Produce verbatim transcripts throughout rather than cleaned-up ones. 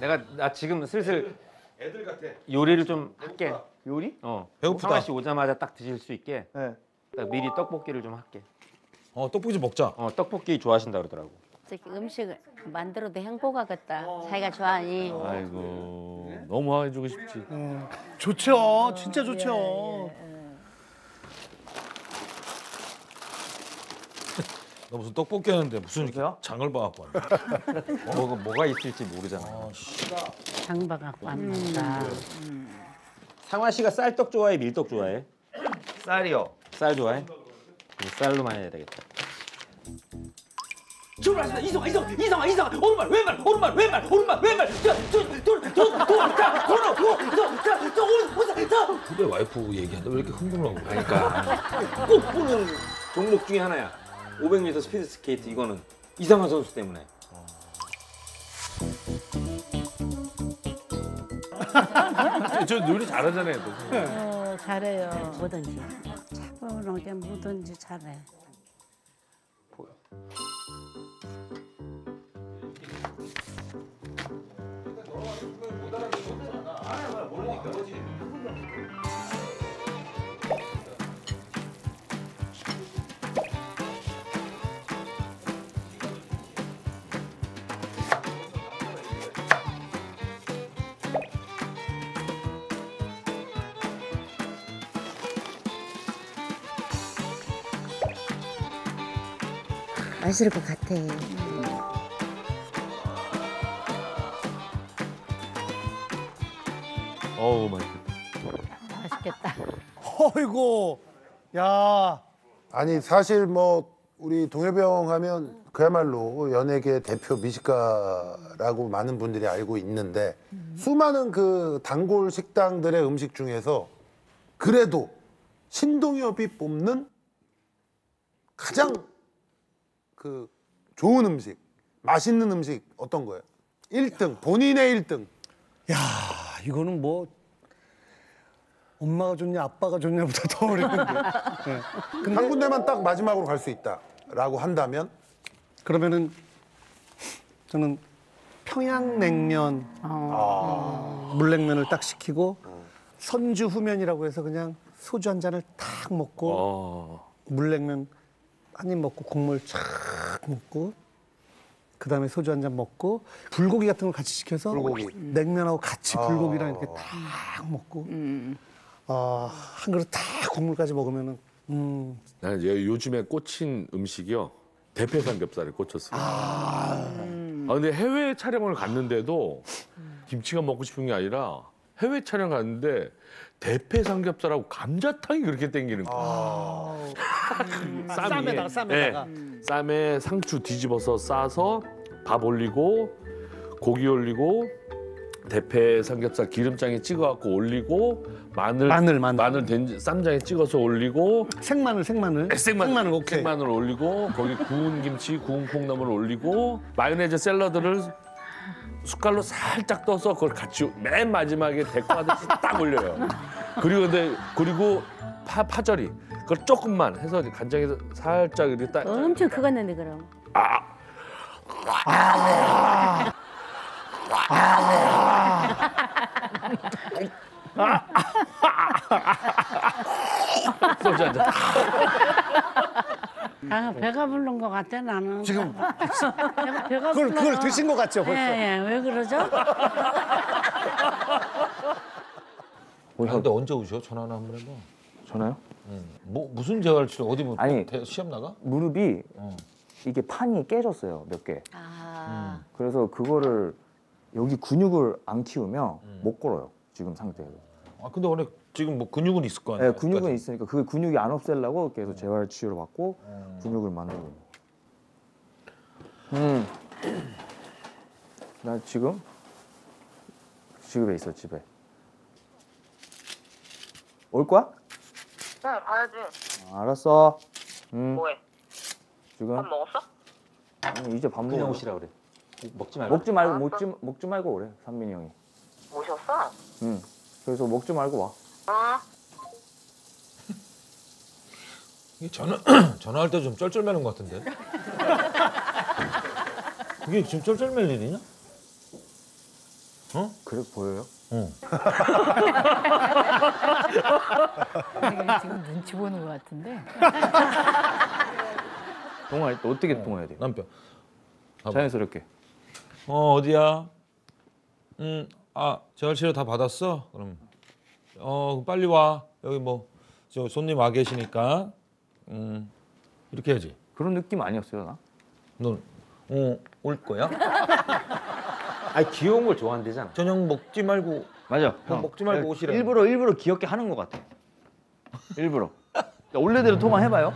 내가 나 지금 슬슬 애들, 애들 같아. 요리를 좀 배고프다. 할게. 요리? 어. 배고프다. 상화 씨 오자마자 딱 드실 수 있게. 네. 미리 떡볶이를 좀 할게. 어, 떡볶이 좀 먹자. 어, 떡볶이 좋아하신다 그러더라고. 음식을 만들어도 행복하겠다. 어. 자기가 좋아하니. 아이고, 네? 너무 해주고 싶지. 음. 좋죠, 어, 진짜 좋죠. 예, 예, 예. 너 무슨 떡볶이 하는데 무슨 이렇게 장을 봐갖고 왔네. 어? 뭐가, 뭐가 있을지 모르잖아. 아, 장 봐갖고 왔다. 상화 씨가 쌀떡 좋아해, 밀떡 좋아해? 쌀이요. 쌀 좋아해? 쌀로만 해야 되겠다. 출발합니다. 이성아, 이성아, 이성아, 이성아. 오른발, 왼발, 오른발, 왼발, 오른발, 왼발. 저, 저, 저, 저, 저, 자, 걸어, 저, 저, 저, 오른발, 저. 후배 와이프 얘기하는데 왜 이렇게 흥분하고 그러니까. 꼭 보는 종목 중에 하나야. 오백 미터 스피드 스케이트 이거는 이상한 선수 때문에. 저 요리 잘하잖아요, 또. 어, 잘해요. 뭐든지. 차분하게 뭐든지 잘해. 보여. 맛있을 것 같아. 음. 어우 맛있겠다. 맛있겠다. 어이고, 야. 아니 사실 뭐 우리 동해병 하면 그야말로 연예계 대표 미식가라고 많은 분들이 알고 있는데 음. 수많은 그 단골 식당들의 음식 중에서 그래도 신동엽이 뽑는 가장 그 좋은 음식, 맛있는 음식 어떤 거예요? 일 등, 본인의 일 등. 야, 이거는 뭐 엄마가 좋냐 아빠가 좋냐보다 더 어려운데. 네. 근데... 한 군데만 딱 마지막으로 갈 수 있다라고 한다면? 그러면은 저는 평양냉면, 아... 물냉면을 딱 시키고 선주 후면이라고 해서 그냥 소주 한 잔을 탁 먹고 아... 물냉면 한 입 먹고 국물 착 먹고 그다음에 소주 한 잔 먹고 불고기 같은 걸 같이 시켜서 불고기. 냉면하고 같이 불고기랑 아... 이렇게 탁 먹고 음. 아, 한 그릇 다 국물까지 먹으면은 음. 나는 요즘에 꽂힌 음식이요 대패 삼겹살을 꽂혔어요. 아... 음. 아 근데 해외 촬영을 갔는데도 김치가 먹고 싶은 게 아니라 해외 촬영 갔는데 대패 삼겹살하고 감자탕이 그렇게 땡기는 거야. 아... 쌈에다가 쌈에다가 네. 쌈에 상추 뒤집어서 싸서 밥 올리고 고기 올리고 대패 삼겹살 기름장에 찍어갖고 올리고 마늘 마늘 마늘, 마늘 된지, 쌈장에 찍어서 올리고 생마늘 생마늘 네, 생마늘 생마늘, 오케이. 생마늘 올리고 거기 구운 김치 구운 콩나물 올리고 마요네즈 샐러드를 숟갈로 살짝 떠서 그걸 같이 맨 마지막에 데코하듯이 딱 올려요. 그리고 근데 그리고 파 파절이 그걸 조금만 해서 간장에서 살짝 이렇게 딱. 엄청 그거는데 그럼. 아. 아. 소주 한 잔. 아, 배가 부른 것 같아, 나는. 지금 배가, 배가 그걸, 그걸 드신 것 같죠, 벌써? 예, 예. 왜 그러죠? 근데 언제 오셔? 전화나 한번 해봐. 전화요? 응. 뭐, 무슨 재활 치료? 어디 뭐 아니, 시험 나가? 무릎이 어. 이게 판이 깨졌어요, 몇 개. 아. 음. 그래서 그거를 여기 근육을 안 키우면 음. 못 걸어요, 지금 상태에서. 아, 근데 원래 지금 뭐 근육은 있을 거 아니에요? 네, 근육은 여기까지. 있으니까 그 근육이 안 없애려고 계속 재활 치료를 받고 음. 근육을 만들고. 음. 나 지금 집에 있어, 집에. 올 거야? 네, 가야지. 아, 알았어. 음. 뭐해? 지금 밥 먹었어? 아니, 이제 밥 먹어. 그냥 오시라 그래. 먹지 말고. 먹지 말고 먹지, 먹지 말고 그래. 삼민이 형이. 오셨어? 응. 그래서 먹지 말고 와. 어. 이게 전화 전화할 때 좀 쩔쩔매는 것 같은데. 그게 지금 쩔쩔맬 일이냐? 어? 그래 보여요? 어. 지금 눈치 보는 것 같은데. 통화할 때 어떻게 어, 통화해야 돼? 남편. 자연스럽게. 어 어디야? 음, 아 재활 치료 다 받았어? 그럼 어 빨리 와. 여기 뭐 저 손님 와 계시니까. 음 이렇게 해야지. 그런 느낌 아니었어요 나? 넌 어 올 거야? 아 귀여운 걸 좋아한대잖아. 저녁 먹지 말고. 맞아. 형 먹지 말고 오시래. 일부러 일부러 귀엽게 하는 것 같아. 일부러. 야, 원래대로 통화해봐요.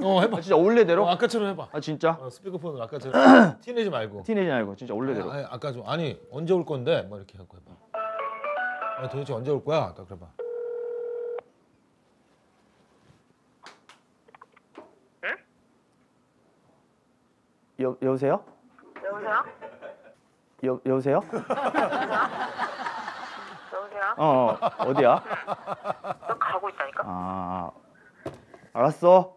어 해봐. 아, 진짜 원래대로? 어, 아까처럼 해봐. 아 진짜? 어, 스피커폰으로 아까처럼. 티내지 말고. 티내지 말고 진짜 원래대로. 아니, 아니, 아까 좀 아니 언제 올 건데? 뭐 이렇게 하고 해봐. 야, 도대체 언제 올 거야? 딱 그래봐. 응? 여 여보세요? 여보세요? 여 여보세요? 여보세요? 어, 어 어디야? 너 가고 있다니까? 아. 알았어.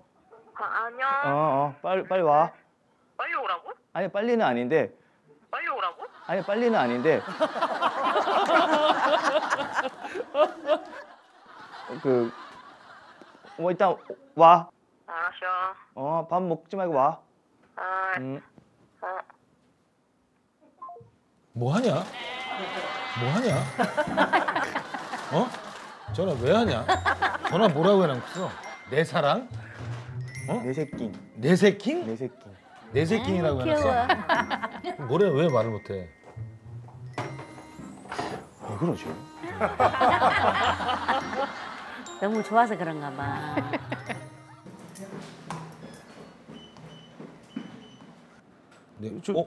아, 안녕. 어, 어, 빨리 빨리 와. 빨리 오라고? 아니 빨리는 아닌데. 빨리 오라고? 아니 빨리는 아닌데. 그, 뭐 일단 와. 알았어. 어, 밥 먹지 말고 와. 아, 음. 아. 뭐 하냐? 뭐 하냐? 어? 전화 왜 하냐? 전화 뭐라고 해놨어? 내 사랑? 어? 내 새끼. 내 새끼? 내 새끼. 내 새끼라고 해놨어. 뭐래 왜 말을 못해? 왜 그러지? 너무 좋아서 그런가 봐. 네, 저... 어?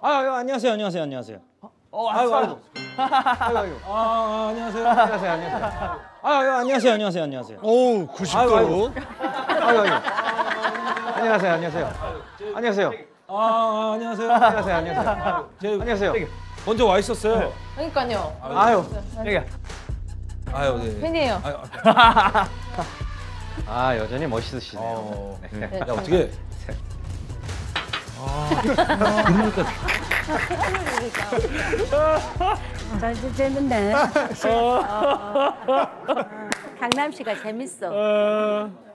아유 안녕하세요 안녕하세요 안녕하세요. 어 아유 아유. 아유 아 안녕하세요 안녕하세요 안녕하세요. 아유 안녕하세요 안녕하세요 안녕하세요. 오 구십 도로. 아유 아유. 안녕하세요 안녕하세요. 안녕하세요. 아 안녕하세요 안녕하세요 안녕하세요. 안녕하세요. 먼저 와 있었어요. 그러니까요. 아유 여기야. 아유 네. 팬이에요. 아 여전히 멋있으시네요. 야 어떻게? 아, 그러니까. 잘 지냈는데. 강남 씨가 재밌어.